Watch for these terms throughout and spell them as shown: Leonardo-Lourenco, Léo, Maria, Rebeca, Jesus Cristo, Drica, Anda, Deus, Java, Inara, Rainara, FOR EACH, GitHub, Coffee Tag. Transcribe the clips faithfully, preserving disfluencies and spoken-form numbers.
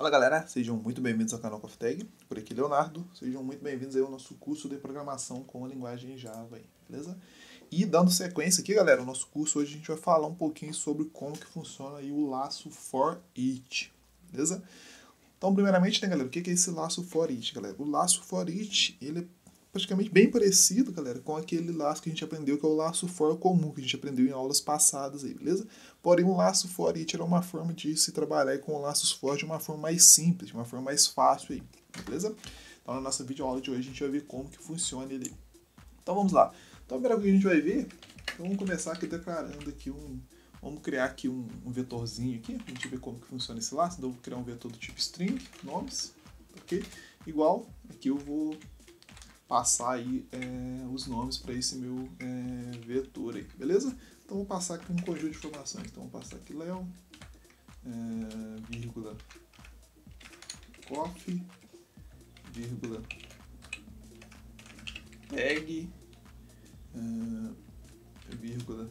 Fala galera, sejam muito bem-vindos ao canal Coffee Tag, por aqui Leonardo, sejam muito bem-vindos aí ao nosso curso de programação com a linguagem Java, aí, beleza? E dando sequência aqui galera, o nosso curso hoje a gente vai falar um pouquinho sobre como que funciona aí o laço for each, beleza? Então primeiramente, né galera, o que é esse laço for each, galera? O laço for each, ele é praticamente bem parecido, galera, com aquele laço que a gente aprendeu, que é o laço for comum, que a gente aprendeu em aulas passadas aí, beleza? Porém, o laço for each era uma forma de se trabalhar com laços for de uma forma mais simples, de uma forma mais fácil aí, beleza? Então, na nossa videoaula de hoje, a gente vai ver como que funciona ele. Então, vamos lá. Então, a primeira coisa que a gente vai ver, então, vamos começar aqui declarando aqui um... Vamos criar aqui um, um vetorzinho aqui, pra gente ver como que funciona esse laço. Então, eu vou criar um vetor do tipo string, nomes, ok? Igual, aqui eu vou passar aí é, os nomes para esse meu é, vetor aí, beleza? Então vou passar aqui um conjunto de informações, então vou passar aqui Léo, é, vírgula, coffee, vírgula, tag, é, vírgula,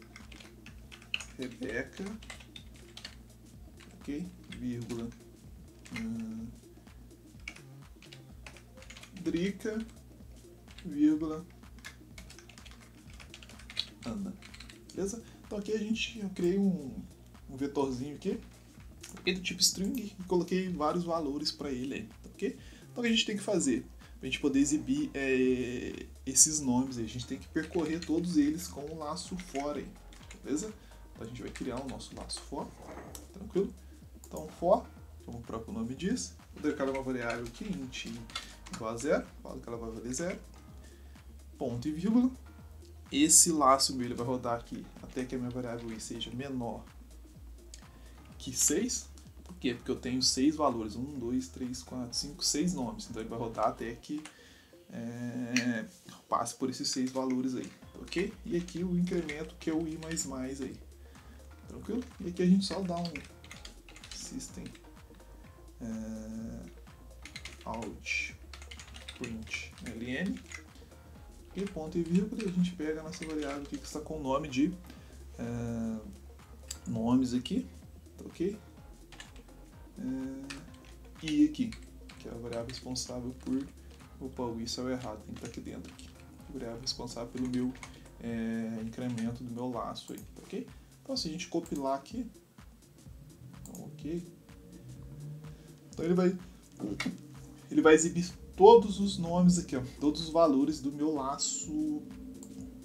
Rebeca, ok? Vírgula, é, Drica, vírgula, Anda, beleza? Então aqui a gente, eu criei um, um vetorzinho aqui, aqui do tipo string, e coloquei vários valores para ele aí, ok? Então o que a gente tem que fazer, para a gente poder exibir é, esses nomes aí, a gente tem que percorrer todos eles com o laço for aí, beleza? Então a gente vai criar o nosso laço for, tranquilo? Então for, como o próprio nome diz, vou declarar uma variável aqui, int igual a zero, falo que ela vai valer zero, ponto e vírgula, esse laço meu ele vai rodar aqui até que a minha variável i seja menor que seis, por quê? Porque eu tenho seis valores, um, dois, três, quatro, cinco, seis nomes, então ele vai rodar até que é, passe por esses seis valores aí, ok? E aqui o incremento que é o i mais mais aí, tranquilo? E aqui a gente só dá um system é, out print ln e ponto e vírgula, e a gente pega a nossa variável aqui que está com o nome de uh, nomes aqui, tá ok? Uh, e aqui, que é a variável responsável por, opa, isso é errado, tem que estar aqui dentro aqui, a variável responsável pelo meu é, incremento do meu laço aí, tá ok? Então se a gente compilar aqui, então, ok, então ele vai ele vai exibir todos os nomes aqui, ó, todos os valores do meu laço,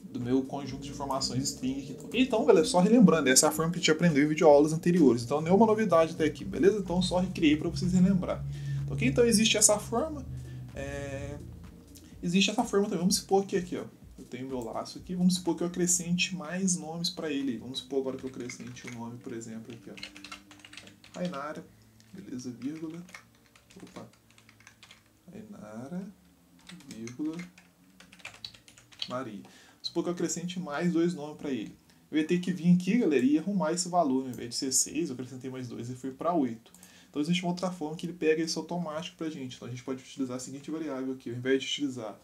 do meu conjunto de informações string aqui. Então, galera, só relembrando, essa é a forma que a gente aprendeu em videoaulas anteriores, então nenhuma novidade até aqui, beleza? Então só recriei para vocês relembrar. Então, okay? Então existe essa forma, é... existe essa forma também, vamos supor que aqui, ó, eu tenho meu laço aqui, vamos supor que eu acrescente mais nomes para ele, vamos supor agora que eu acrescente um nome, por exemplo, aqui, ó, Rainara, beleza, vírgula, opa, Inara, vírgula, Maria. Supor que eu acrescente mais dois nomes para ele. Eu ia ter que vir aqui, galera, e arrumar esse valor. Ao invés de ser seis, eu acrescentei mais dois e foi para oito. Então existe uma outra forma que ele pega isso automático para a gente. Então a gente pode utilizar a seguinte variável aqui. Ao invés de utilizar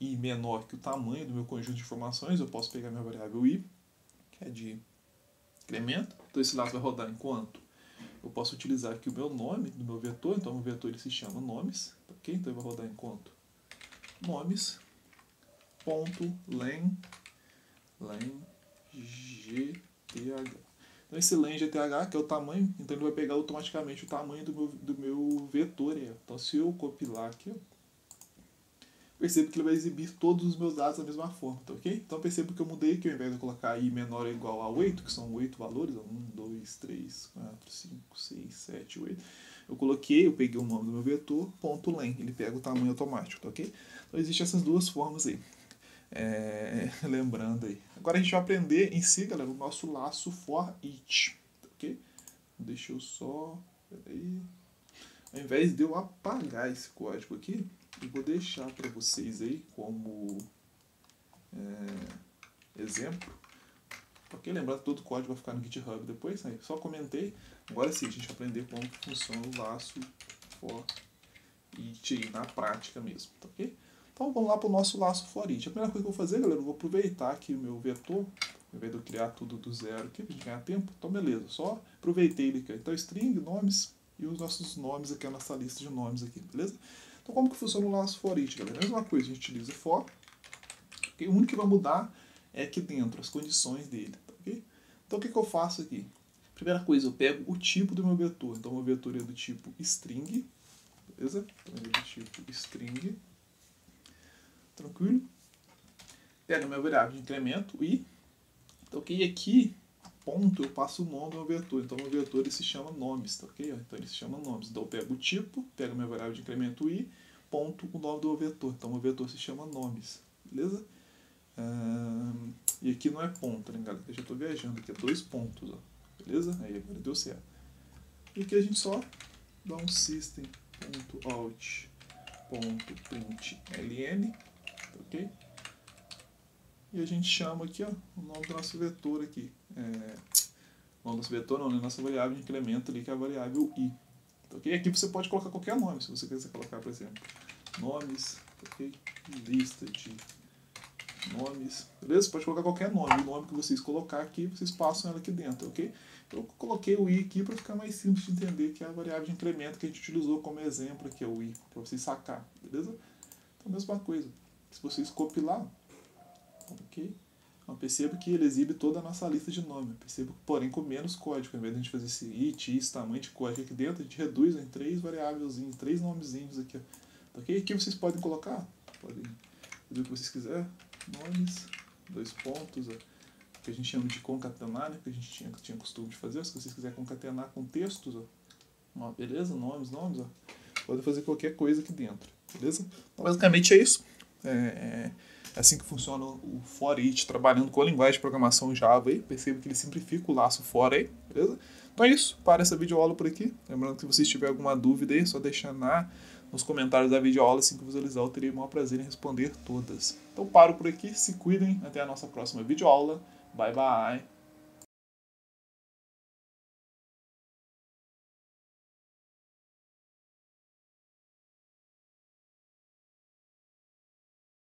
i menor que o tamanho do meu conjunto de informações, eu posso pegar minha variável i, que é de incremento. Então esse laço vai rodar enquanto eu posso utilizar aqui o meu nome do meu vetor, então o meu vetor ele se chama nomes, ok? Então eu vou rodar enquanto nomes, ponto, len, len, gth. Então esse len gth, que é o tamanho, então ele vai pegar automaticamente o tamanho do meu, do meu vetor. Então se eu compilar aqui, percebo que ele vai exibir todos os meus dados da mesma forma, tá ok? Então percebo que eu mudei, que ao invés de eu colocar i menor ou igual a oito, que são oito valores, um, dois, três, quatro, cinco, seis, sete, oito, eu coloquei, eu peguei o nome do meu vetor, ponto len, ele pega o tamanho automático, tá ok? Então existem essas duas formas aí, é, lembrando aí. Agora a gente vai aprender em si, galera, o nosso laço for each, tá ok? Deixa eu só, peraí, ao invés de eu apagar esse código aqui, eu vou deixar para vocês aí como é, exemplo. Ok? Lembrando que todo o código vai ficar no GitHub depois, né? Só comentei. Agora sim, a gente vai aprender como funciona o laço for each aí, na prática mesmo, tá ok? Então vamos lá para o nosso laço for each. A primeira coisa que eu vou fazer, galera, eu vou aproveitar aqui o meu vetor, ao invés de eu criar tudo do zero aqui, para a gente ganhar tempo. Então beleza, só aproveitei ele aqui. Então string, nomes, e os nossos nomes aqui, a nossa lista de nomes aqui, beleza? Então como que funciona o nosso for each, galera? Mesma coisa, a gente utiliza for, okay? O único que vai mudar é aqui dentro, as condições dele, tá, ok? Então o que que eu faço aqui? Primeira coisa, eu pego o tipo do meu vetor, então o meu vetor é do tipo string, beleza? Então ele é do tipo string, tranquilo? Pego minha variável de incremento e, então, ok? E aqui, ponto, eu passo o nome do meu vetor, então o meu vetor ele se chama nomes, tá, ok? Então ele se chama nomes, então eu pego o tipo, pego minha variável de incremento i, ponto o nome do meu vetor, então o meu vetor se chama nomes, beleza? Hum, e aqui não é ponto, né, galera? Eu já estou viajando, aqui é dois pontos, ó, beleza? Aí agora deu certo. E aqui a gente só dá um system.out.println, tá, ok? E a gente chama aqui, ó, o nome do nosso vetor aqui. É, o nome do nosso vetor não, né? Nossa variável de incremento ali, que é a variável i. Tá, okay? Aqui você pode colocar qualquer nome, se você quiser colocar, por exemplo, nomes, tá, okay? Lista de nomes, beleza? Você pode colocar qualquer nome. O nome que vocês colocar aqui, vocês passam ela aqui dentro, ok? Eu coloquei o i aqui para ficar mais simples de entender, que é a variável de incremento que a gente utilizou como exemplo aqui, é o i, para vocês sacar, beleza? Então, mesma coisa. Se vocês copilar, ok? Então, perceba que ele exibe toda a nossa lista de nome. Perceba, porém, com menos código. Ao invés de a gente fazer esse it, esse tamanho de código aqui dentro, a gente reduz em três variáveis, em três nomezinhos aqui. Ó. Ok? Aqui vocês podem colocar, podem fazer o que vocês quiserem. Nomes, dois pontos, ó, que a gente chama de concatenar, né, que a gente tinha, tinha costume de fazer. Se vocês quiserem concatenar com textos, ó, ó, beleza? Nomes, nomes, ó, podem fazer qualquer coisa aqui dentro, beleza? Então, basicamente é isso. É... é... assim que funciona o for each, trabalhando com a linguagem de programação Java aí. Perceba que ele simplifica o laço for aí, beleza? Então é isso, para essa videoaula por aqui. Lembrando que se vocês tiverem alguma dúvida aí, é só deixar na, nos comentários da videoaula. Assim que visualizar, eu terei o maior prazer em responder todas. Então paro por aqui, se cuidem, até a nossa próxima videoaula. Bye, bye!